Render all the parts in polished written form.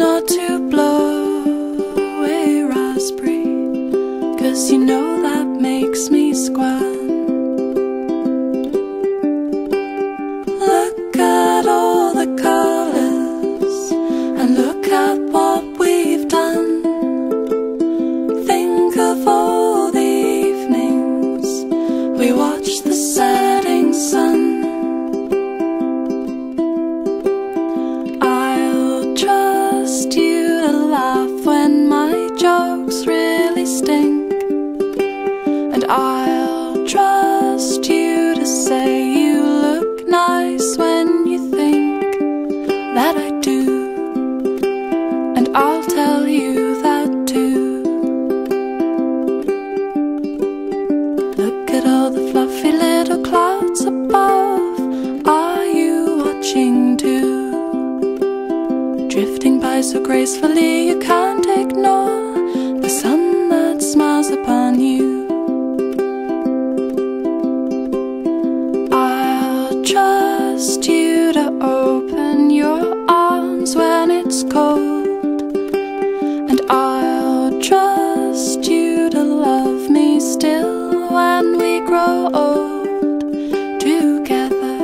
not to blow away raspberry, 'cause you know that makes me squirm. Look at all the colors and look at what we've done. Think of all the evenings we watch the setting sun. I'll trust you to say you look nice when you think that I do, and I'll tell you that too. Look at all the fluffy little clouds above. Are you watching too? Drifting by so gracefully you can't ignore the sun that smiles upon you. Trust you to open your arms when it's cold, and I'll trust you to love me still when we grow old together.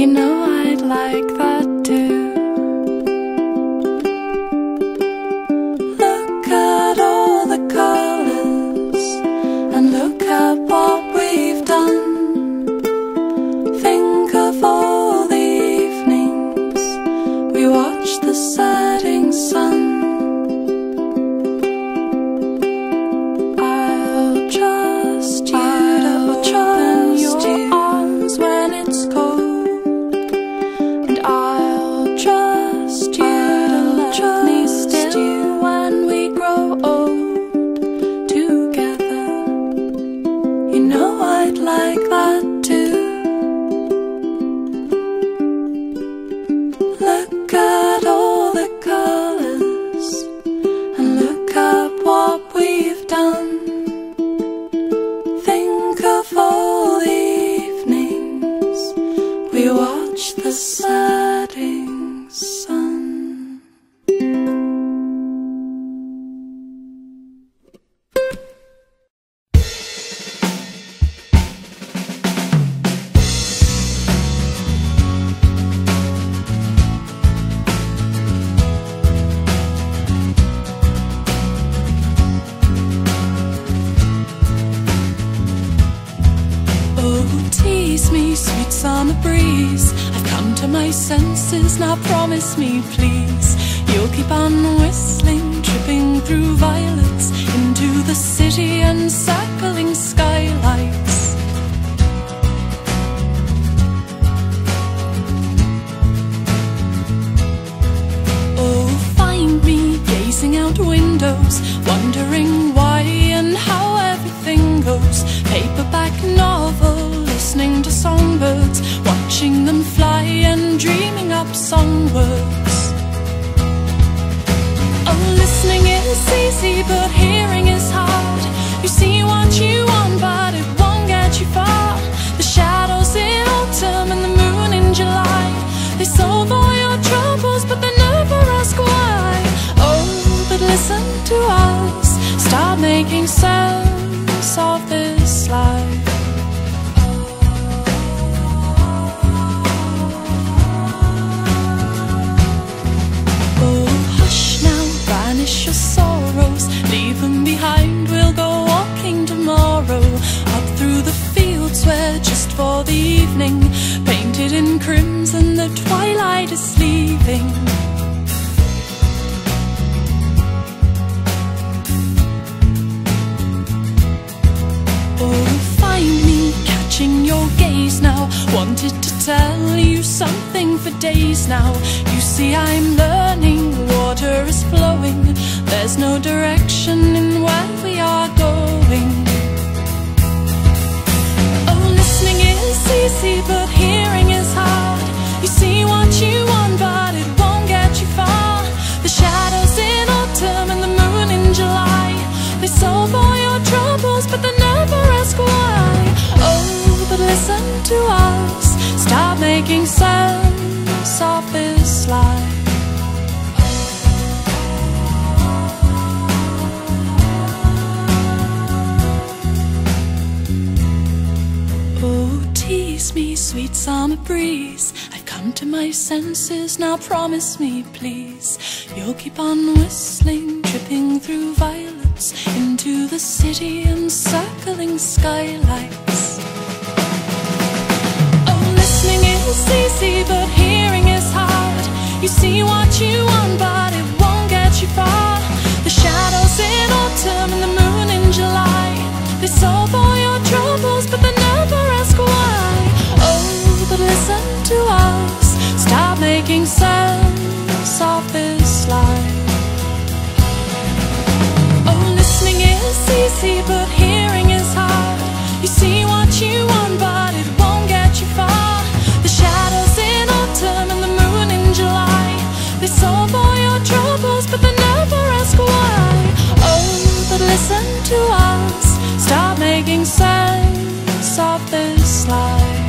You know I'd like that too. Look at all the colors and look at what we've done. Watch the setting sun. I'll trust you to open your arms when it's cold, and I'll trust you to love me still when we grow old together. You know I'd like that too. Look at all the colors and look at what we've done. Think of all the evenings we watch the setting sun. Summer breeze, I've come to my senses, now promise me please, you'll keep on whistling, tripping through violets, into the city and circling skylights. Oh, find me gazing out windows, wondering why and how everything goes, paperback novel, listening to songbirds, watching them fly and dreaming up songwords. Oh, listening is easy, but hearing is hard. You see what you want, but it won't get you far. The shadows in autumn and the moon in July, they solve all your troubles, but they never ask why. Oh, but listen to us, start making sense of this life. Your sorrows, leave them behind, we'll go walking tomorrow, up through the fields where just for the evening, painted in crimson, the twilight is leaving. Oh, find me catching your gaze now, wanted to tell you something for days now. You see I'm learning, water is flowing, there's no direction in where we are going. Oh, listening is easy, but hearing is hard. You see what you want, but it won't get you far. The shadows in autumn and the moon in July, they solve all your troubles, but they never ask why. Oh, but listen to us, start making sense of this life. Kiss me, sweet summer breeze. I've come to my senses, now promise me, please. You'll keep on whistling, tripping through violets into the city and circling skylights. Oh, listening is easy, but hearing is hard. You see what you want, but it won't get you far. The shadows in autumn and the moon in July, they solve all your troubles, but they never ask why. Oh, but listen to us, stop making sense of this life. Oh, listening is easy, but hearing is hard. You see what you want, but it won't get you far. The shadows in autumn and the moon in July, they solve all your troubles, but they never ask why. Oh, but listen to us, stop making sense of this life.